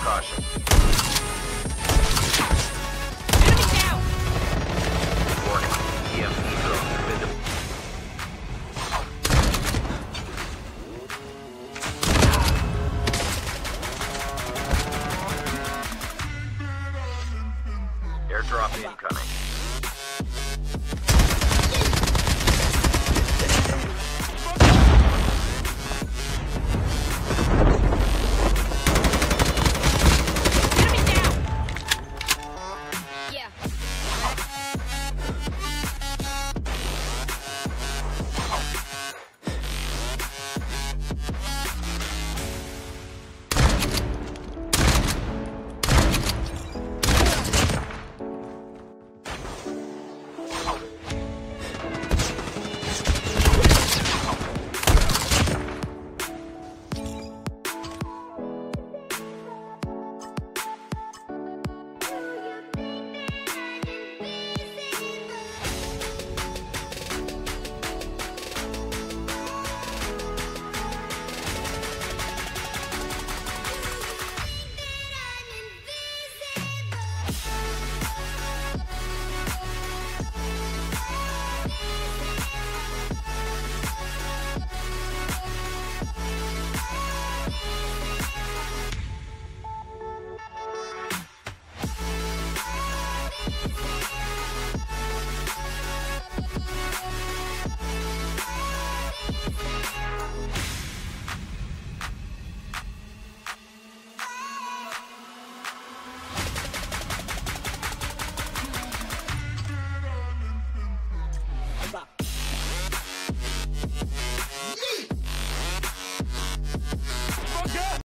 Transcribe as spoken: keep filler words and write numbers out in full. Caution.